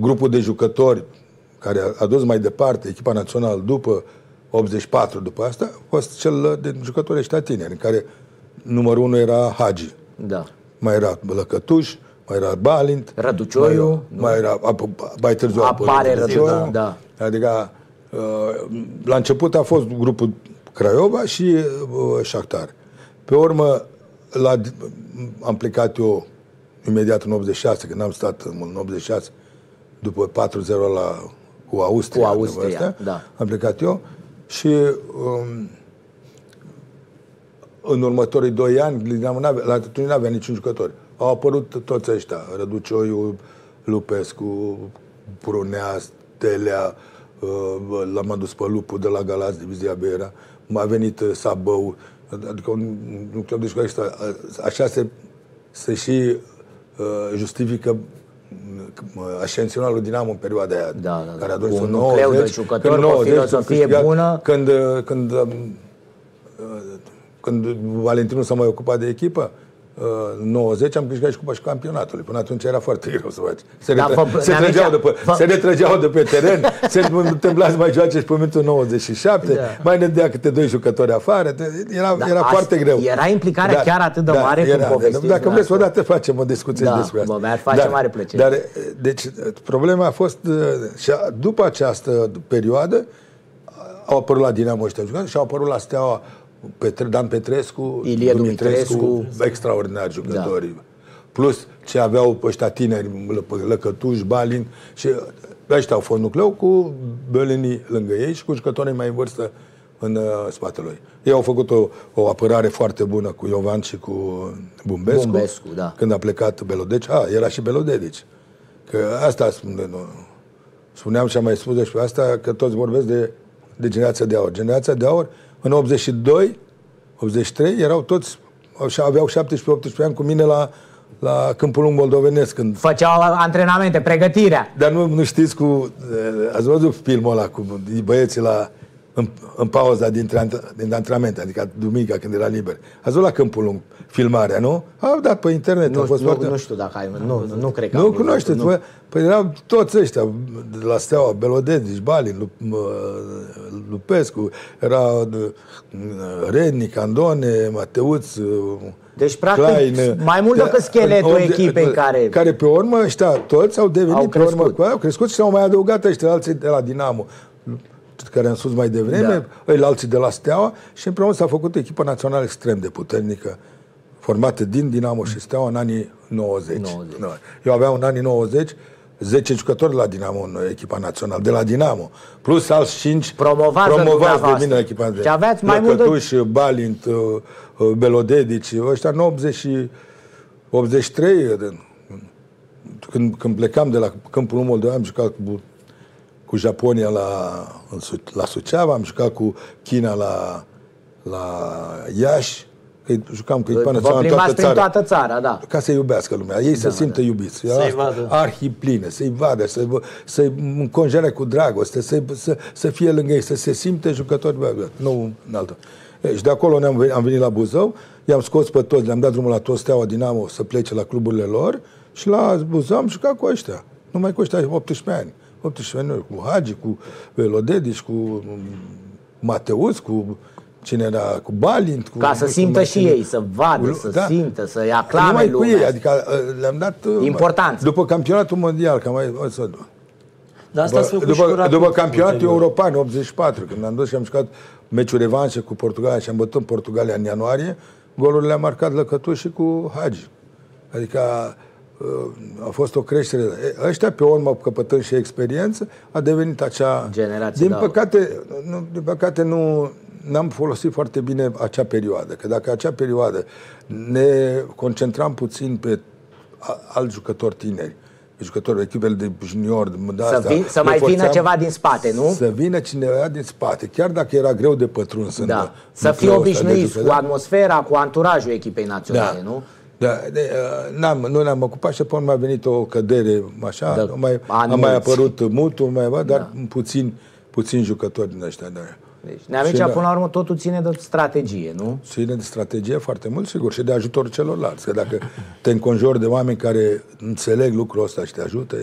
grupul de jucători care a dus mai departe echipa națională după 84, după asta, a fost cel de jucători ăștia tineri, în care numărul 1 era Hagi. Da. Mai era Bălăcătuș, mai era Balint, Răducioiu, mai era, mai târziu apare Răducioiu, da. Adică la început a fost grupul Craiova și Shakhtar. Pe urmă am plecat eu imediat în 86, când am stat în 86 după 4-0 cu Austria. Cu Austria, astea, da. Am plecat eu și în următorii 2 ani la atunci nu avea niciun jucător. Au apărut toți ăștia, Răducioiu, Lupescu, Brunea, Stelea, l-am adus pe Lupul de la Galați, divizia Beira, m-a venit Sabău, adică un club de jucători așa se și justifică ascensionalul Dinamo în perioada aia, da, care a dus un nucleu de jucători cu o filozofie bună. Când Valentin nu s-a mai ocupat de echipă, în 90 am câștigat și cupa și campionatului. Până atunci era foarte greu să faci. Se retrăgeau de pe teren, se întâmpla să mai joace și pe minutul 97, da. Mai ne dea câte 2 jucători afară. Era foarte greu. Era implicarea chiar atât de mare cum povestiți. Dacă vreți odată facem o discuție despre asta. Mi-ar face mare plăcere. Deci problema a fost, și după această perioadă, au apărut la Dinamo ăștia jucători și au apărut la Steaua Dan Petrescu, Ilie Dumitrescu, extraordinari jucători. Da. Plus ce aveau ăștia tineri, Lăcătuș, Balin, și ăștia au fost nucleu cu bălenii lângă ei și cu jucătorii mai în vârstă în spatele lui. Ei au făcut o apărare foarte bună cu Iovan și cu Bumbescu da. Când a plecat Belodeci. Era și Belodeci. Că asta spuneam și am mai spus despre asta, că toți vorbesc de generația de aur. Generația de aur în 82, 83 erau toți, aveau 17-18 ani cu mine la Câmpulung Moldovenesc. Când făceau antrenamente, pregătirea. Dar nu știți ați văzut filmul ăla cu băieții în pauza din antrenamente, adică duminica când era liber. Ați văzut la Câmpulung filmarea, nu? Au dat pe internet. Nu știu dacă ai, nu cred că nu cunoașteți. Păi erau toți ăștia, de la Steaua, Belodeci, Balin, Lupescu, era Rednic, Andone, Mateuț, deci, practic, Klein, mai mult decât scheletul echipei care pe urmă, ăștia toți au devenit, au crescut și s-au mai adăugat ăștia alții de la Dinamo, care am spus mai devreme, alții de la Steaua, și împreună s-a făcut echipa națională extrem de puternică, formată din Dinamo și Steaua în anii 90. Eu aveam în anii 90 10 jucători la Dinamo în echipa națională, de la Dinamo, plus alți 5 promovați de mine la echipa națională. Lăcătuș, Balint, Belodedici, ăștia în 83, când plecam de la Câmpul Moldovenesc, am jucat cu Japonia la Suceava, am jucat cu China la Iași, că jucam cu echipa națională în toată țara, da. Ca să iubească lumea, ei să simtă iubiți, arhipline, să-i vadă, să-i înconjere cu dragoste, să fie lângă ei, să se simte jucători, nu în altă. Și de acolo am venit la Buzău, i-am scos pe toți, le-am dat drumul la toți Steaua, Dinamo, să plece la cluburile lor, și la Buzău am jucat cu ăștia, numai cu ăștia, 18 ani. 18 ani, cu Hagi, cu Velodedici, cu Mateuț, cu cine era, cu Balint. Ca să simtă și ei, să vadă, să simtă, să-i aclame lumea. Cu ei, adică le-am dat importanță. După campionatul mondial, că mai... După campionatul european, 84, când am dus și am jucat meciul revanșe cu Portugalia și am bătut Portugalia în ianuarie, golurile le-a marcat Lăcătuș și cu Hagi. Adică a fost o creștere. Ăștia, pe urmă, căpătând și experiență, a devenit acea generație. Din păcate, nu n-am folosit foarte bine acea perioadă. Că dacă acea perioadă ne concentram puțin pe alți jucători tineri, jucători, echipele de junior, să mai vină ceva din spate, nu? Să vină cineva din spate, chiar dacă era greu de pătruns. Da. Să fie obișnuiți cu atmosfera, cu anturajul echipei naționale, nu? Da, nu ne-am ocupat și pe urmă a venit o cădere așa, a mai apărut Mutul, dar puțin jucători din ăștia. Deci, până la urmă, totul ține de strategie, nu? Ține de strategie foarte mult, sigur, și de ajutorul celorlalți. Că dacă te înconjori de oameni care înțeleg lucrul ăsta și te ajută,